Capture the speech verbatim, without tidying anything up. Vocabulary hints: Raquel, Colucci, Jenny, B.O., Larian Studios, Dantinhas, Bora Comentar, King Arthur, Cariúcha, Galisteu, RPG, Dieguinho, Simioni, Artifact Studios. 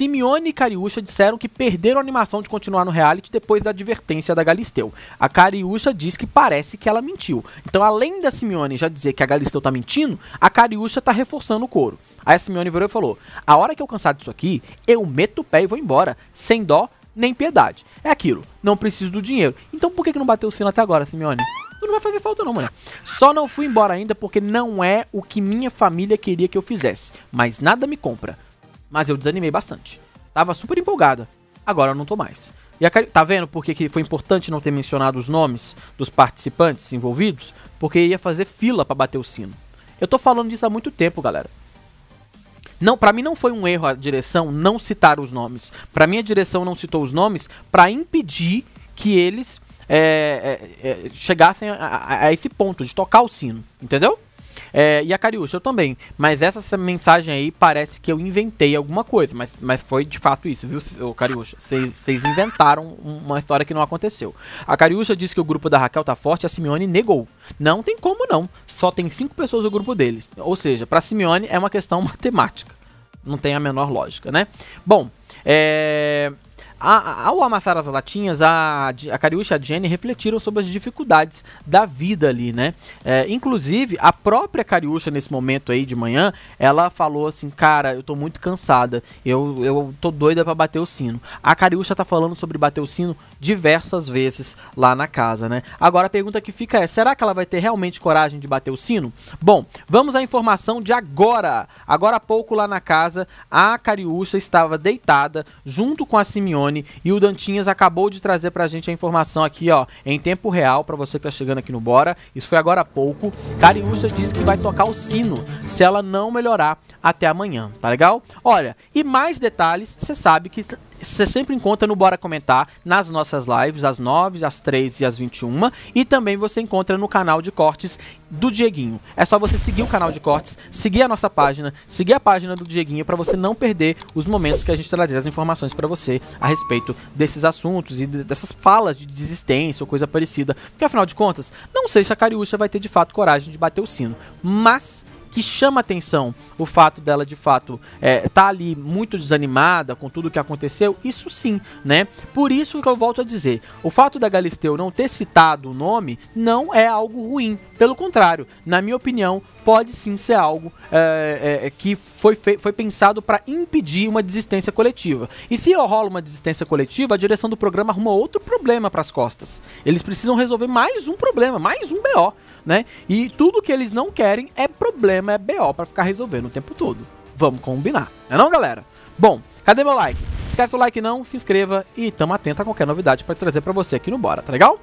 Simioni e Cariúcha disseram que perderam a animação de continuar no reality depois da advertência da Galisteu. A Cariúcha diz que parece que ela mentiu. Então, além da Simioni já dizer que a Galisteu tá mentindo, a Cariúcha tá reforçando o coro. Aí a Simioni virou e falou: a hora que eu cansar disso aqui, eu meto o pé e vou embora, sem dó nem piedade. É aquilo, não preciso do dinheiro. Então por que que não bateu o sino até agora, Simioni? Não vai fazer falta não, mulher. Só não fui embora ainda porque não é o que minha família queria que eu fizesse. Mas nada me compra. Mas eu desanimei bastante. Tava super empolgada. Agora eu não tô mais. E a Cari... Tá vendo por que foi importante não ter mencionado os nomes dos participantes envolvidos? Porque ia fazer fila pra bater o sino. Eu tô falando disso há muito tempo, galera. Não, pra mim não foi um erro a direção não citar os nomes. Pra mim a direção não citou os nomes pra impedir que eles... É, é, é, chegassem a, a, a esse ponto de tocar o sino, entendeu? É, e a Cariúcha, eu também. Mas essa, essa mensagem aí parece que eu inventei alguma coisa, mas, mas foi de fato isso, viu, Cariúcha? Vocês inventaram uma história que não aconteceu. A Cariúcha disse que o grupo da Raquel tá forte, a Simioni negou. Não tem como não, só tem cinco pessoas no grupo deles. Ou seja, pra Simioni é uma questão matemática, não tem a menor lógica, né? Bom, é... A, ao amassar as latinhas, a, a Cariúcha e a Jenny refletiram sobre as dificuldades da vida ali, né? É, inclusive, a própria Cariúcha, nesse momento aí de manhã, ela falou assim: cara, eu tô muito cansada, eu, eu tô doida pra bater o sino. A Cariúcha tá falando sobre bater o sino diversas vezes lá na casa, né? Agora a pergunta que fica é: será que ela vai ter realmente coragem de bater o sino? Bom, vamos à informação de agora. Agora há pouco lá na casa, a Cariúcha estava deitada junto com a Simioni, e o Dantinhas acabou de trazer pra gente a informação aqui, ó, em tempo real, pra você que tá chegando aqui no Bora. Isso foi agora há pouco. Cariúcha diz que vai tocar o sino se ela não melhorar até amanhã, tá legal? Olha, e mais detalhes, você sabe que você sempre encontra no Bora Comentar, nas nossas lives, às nove, às três e às vinte e uma. E também você encontra no canal de cortes do Dieguinho. É só você seguir o canal de cortes, seguir a nossa página, seguir a página do Dieguinho, pra você não perder os momentos que a gente trazer as informações pra você a respeito desses assuntos e dessas falas de desistência ou coisa parecida. Porque afinal de contas, não sei se a Cariúcha vai ter de fato coragem de bater o sino, mas... que chama atenção o fato dela de fato é, tá ali muito desanimada com tudo o que aconteceu, isso sim, né? Por isso que eu volto a dizer, o fato da Galisteu não ter citado o nome não é algo ruim, pelo contrário, na minha opinião, pode sim ser algo é, é, que foi, foi pensado para impedir uma desistência coletiva. E se rola uma desistência coletiva, a direção do programa arruma outro problema para as costas. Eles precisam resolver mais um problema, mais um B O, né? E tudo que eles não querem é problema, é B O pra ficar resolvendo o tempo todo. Vamos combinar, não é não, galera? Bom, cadê meu like? Esquece o like não, se inscreva e tamo atento a qualquer novidade pra trazer pra você aqui no Bora, tá legal?